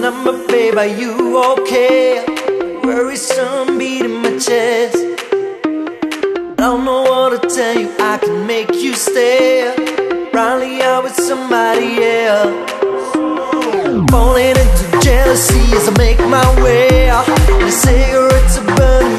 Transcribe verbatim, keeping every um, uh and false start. number, babe, are you okay? Worrisome beat in my chest. Don't know what to tell you, I can make you stay. Probably out with somebody else. Falling into jealousy as I make my way. The cigarettes are burning.